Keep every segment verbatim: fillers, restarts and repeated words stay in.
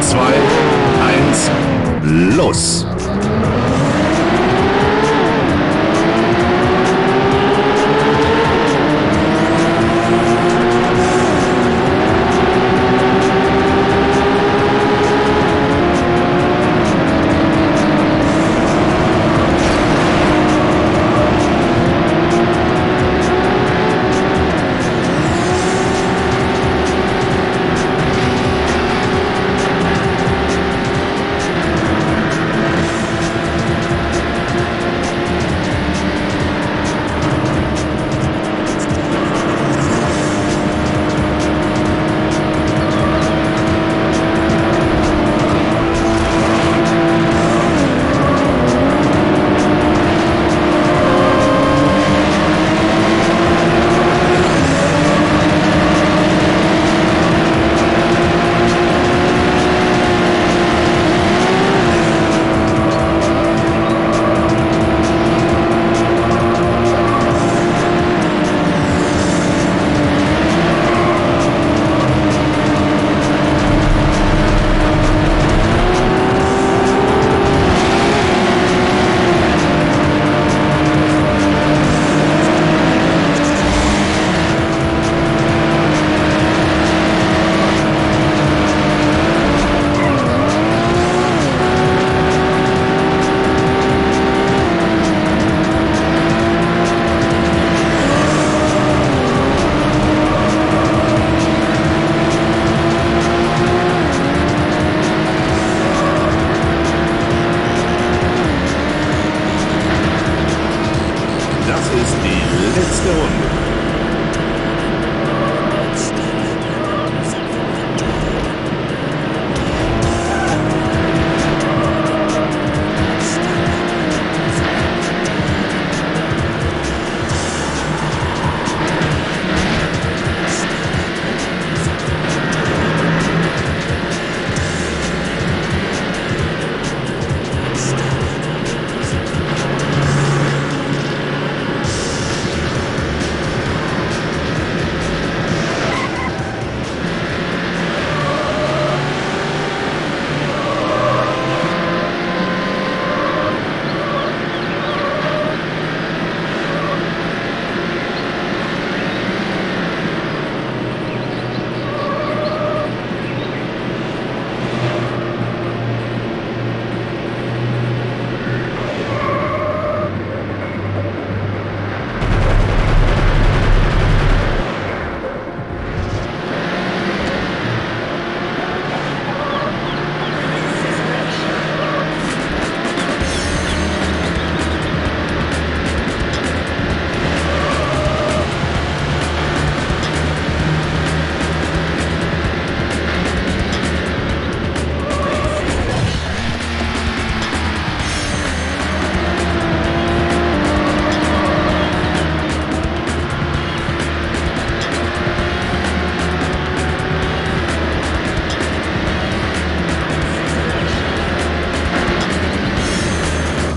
zwei, eins, los!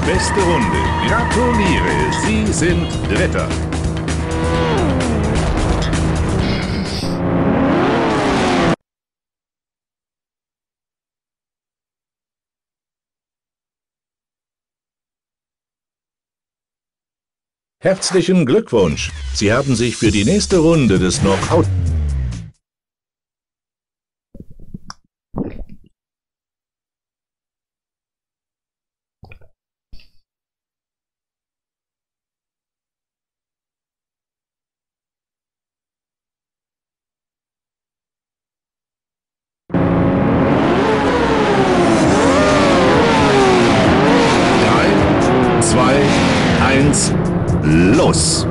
Beste Runde. Gratuliere, Sie sind Dritter. Herzlichen Glückwunsch. Sie haben sich für die nächste Runde des Knockout los!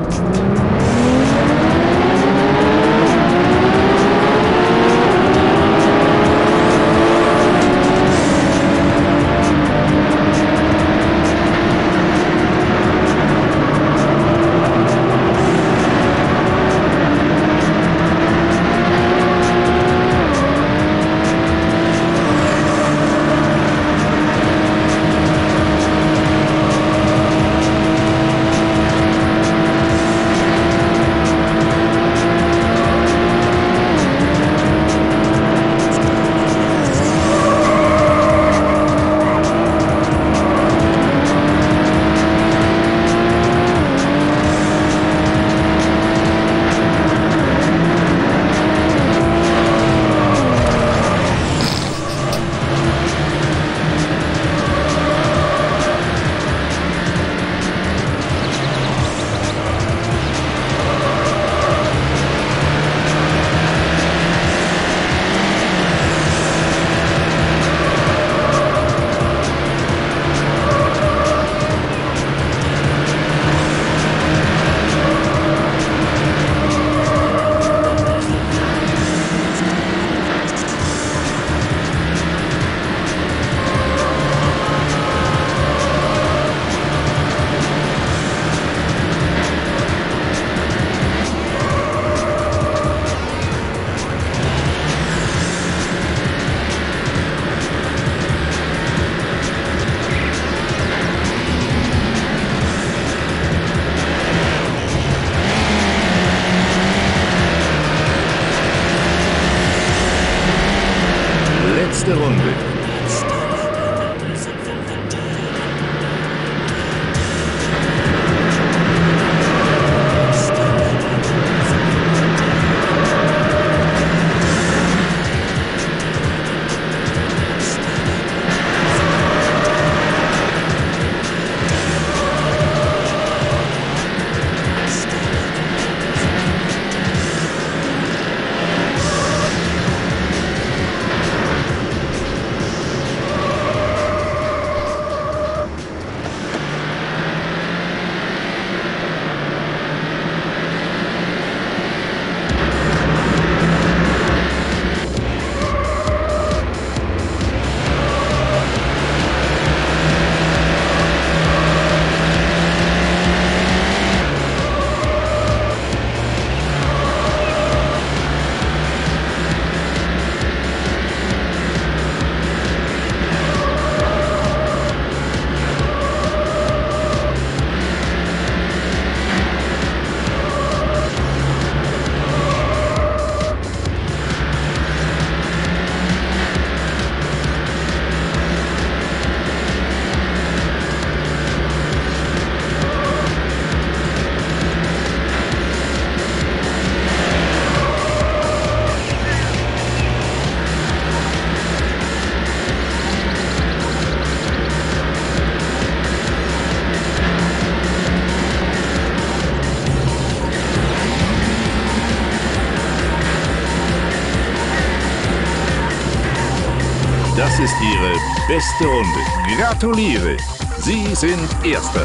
ist Ihre beste Runde. Gratuliere! Sie sind Erster.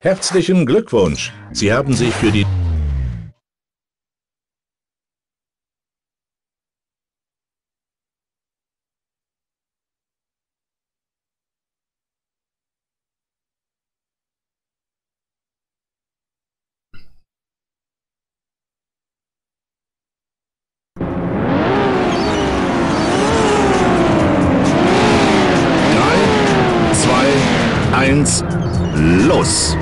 Herzlichen Glückwunsch! Sie haben sich für die drei, zwei, eins, los!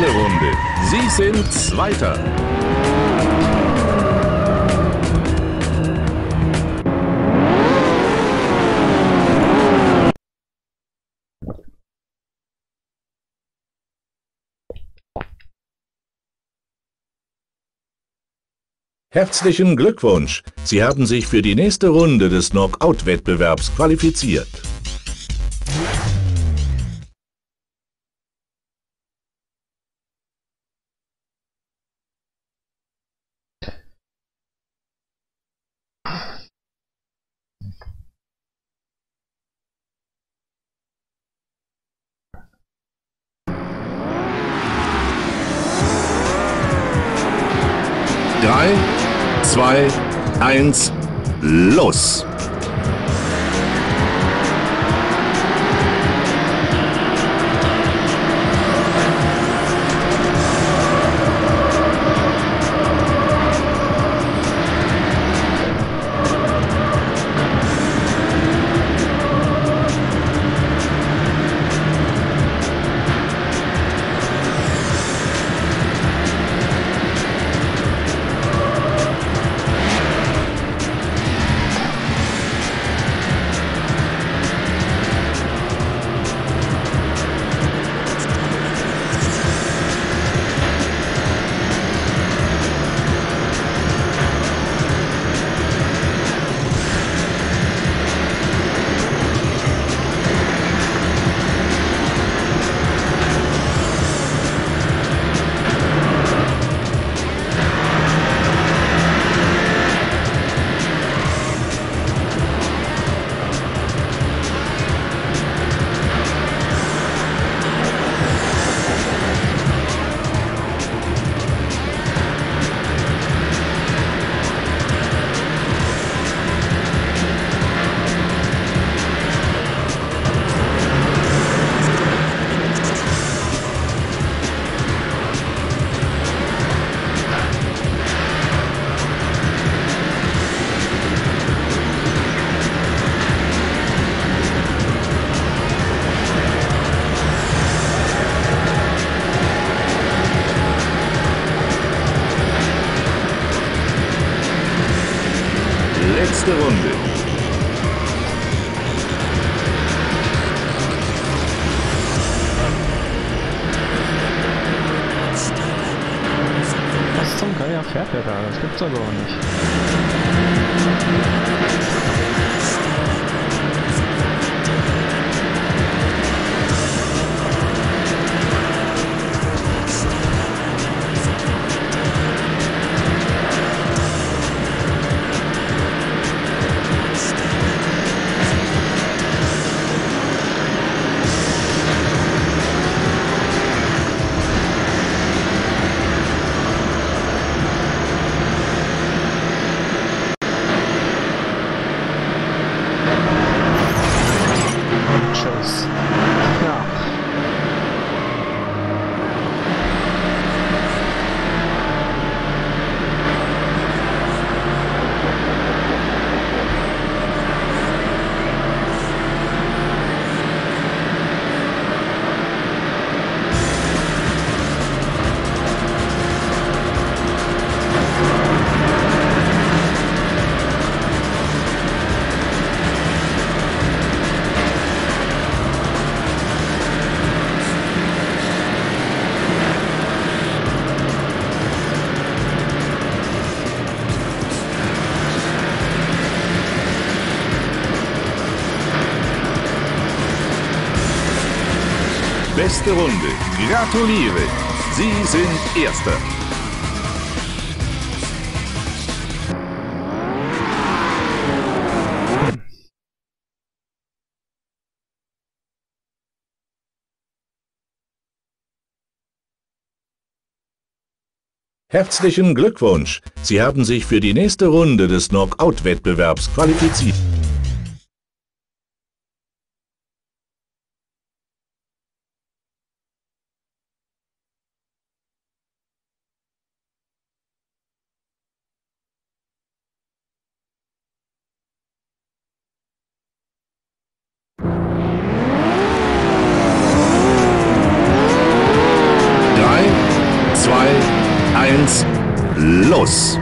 Runde. Sie sind Zweiter. Herzlichen Glückwunsch! Sie haben sich für die nächste Runde des Knockout-Wettbewerbs qualifiziert. drei, zwei, eins, los! Letzte Runde. Was zum Geier fährt der da? Das gibt's doch gar nicht. Beste Runde. Gratuliere. Sie sind Erster. Herzlichen Glückwunsch. Sie haben sich für die nächste Runde des Knockout-Wettbewerbs qualifiziert. Eins, los!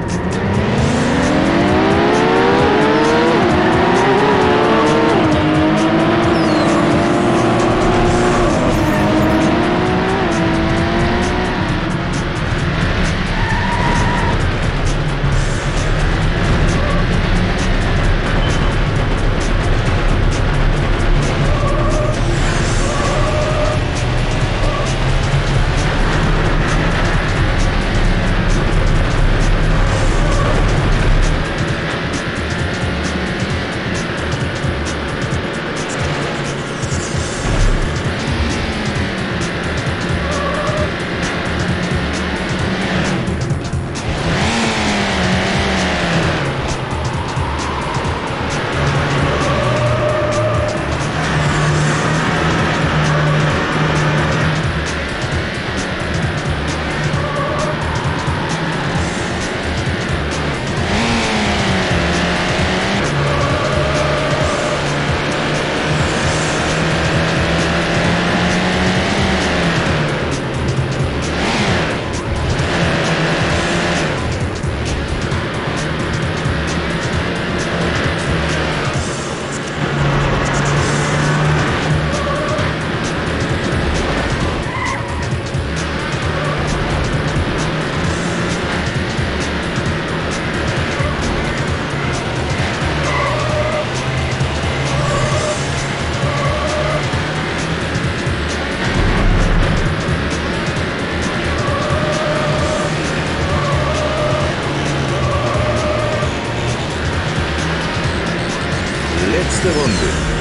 dónde?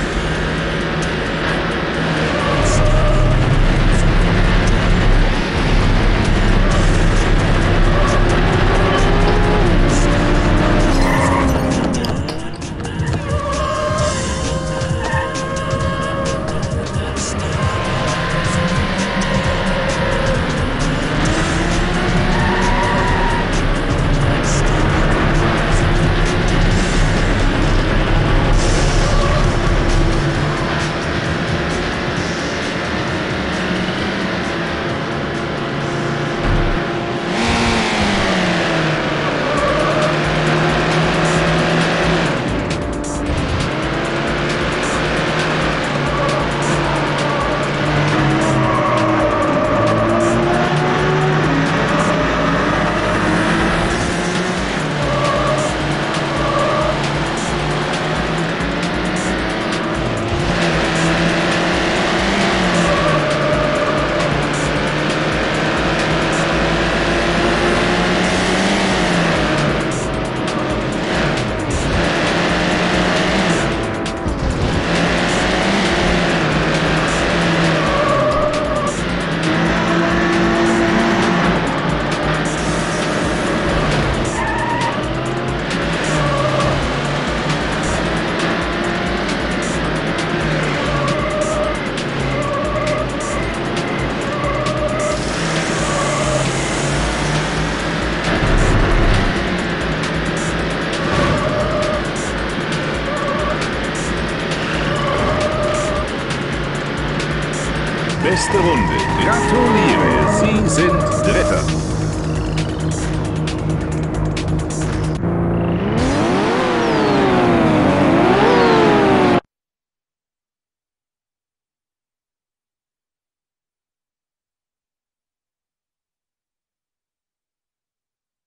Beste Runde. Gratuliere, Sie sind Dritter.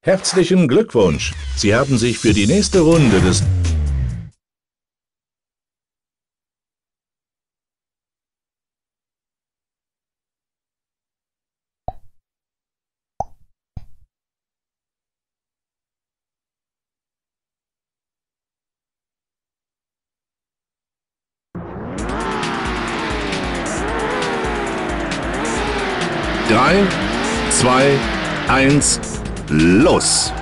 Herzlichen Glückwunsch. Sie haben sich für die nächste Runde des drei, zwei, eins, los!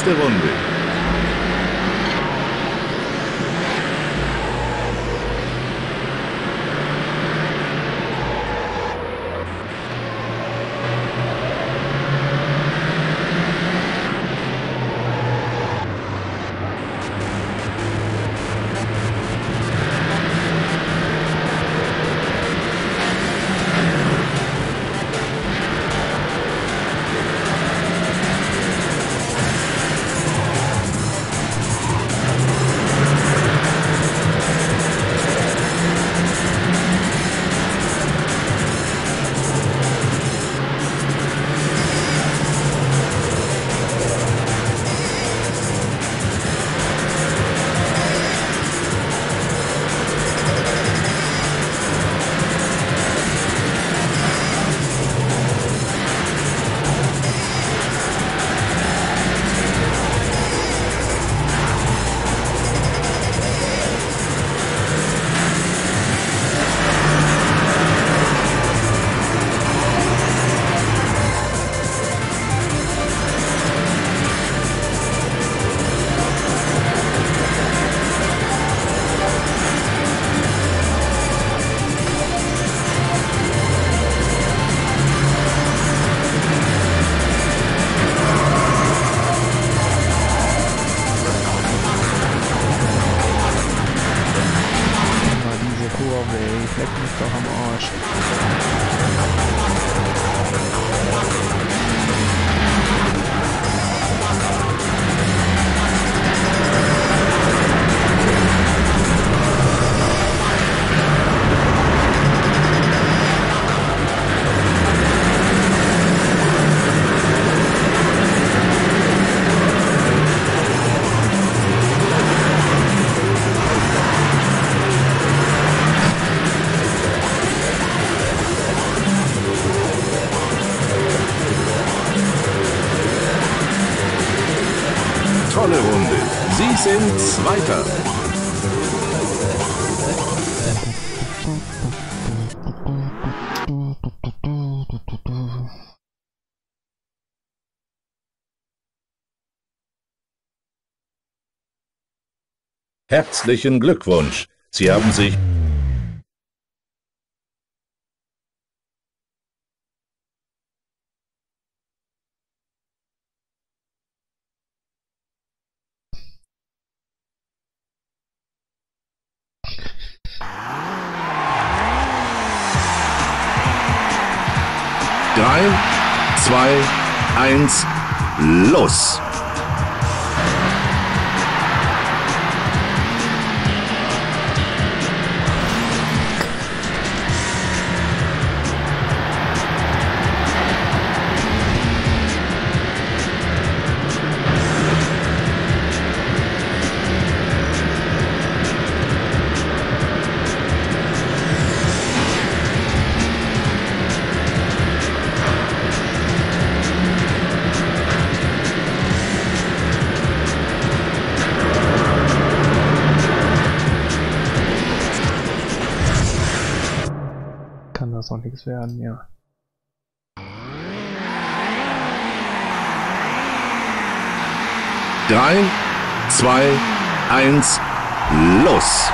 Letzte Runde. Tolle Runde. Sie sind Zweiter. Herzlichen Glückwunsch. Sie haben sich... drei, zwei, eins, los! Noch nichts werden, ja. drei, zwei, eins, los!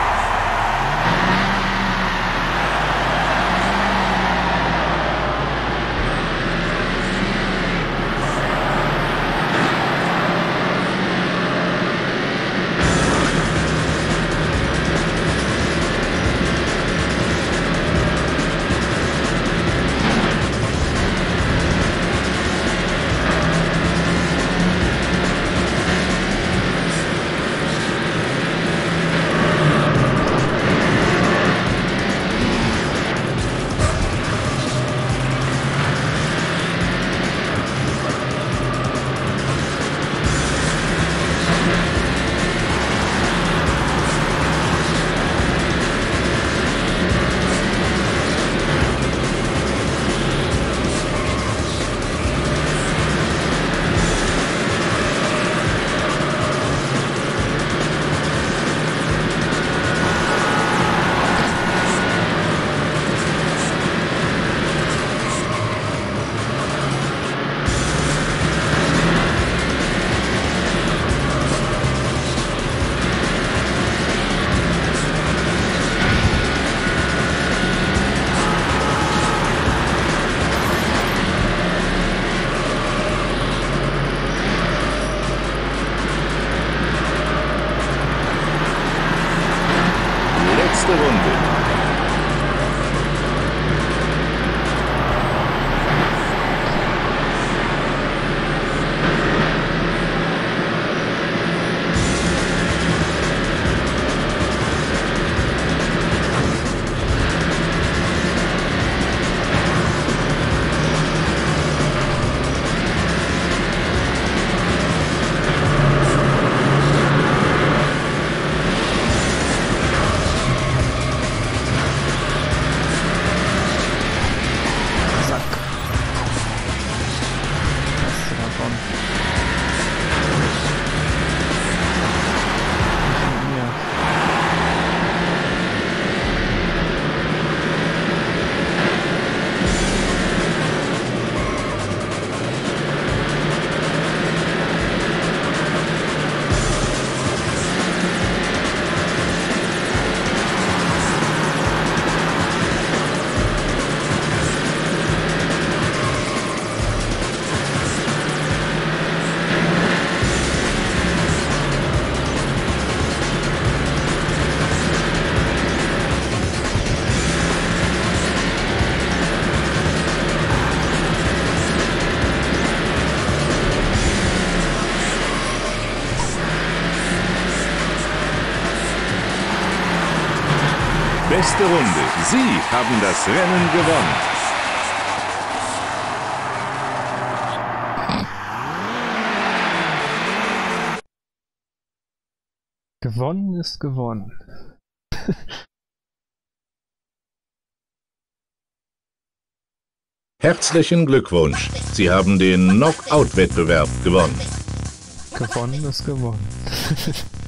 letzte Runde. Beste Runde. Sie haben das Rennen gewonnen. Gewonnen ist gewonnen. Herzlichen Glückwunsch. Sie haben den Knockout-Wettbewerb gewonnen. Gewonnen ist gewonnen.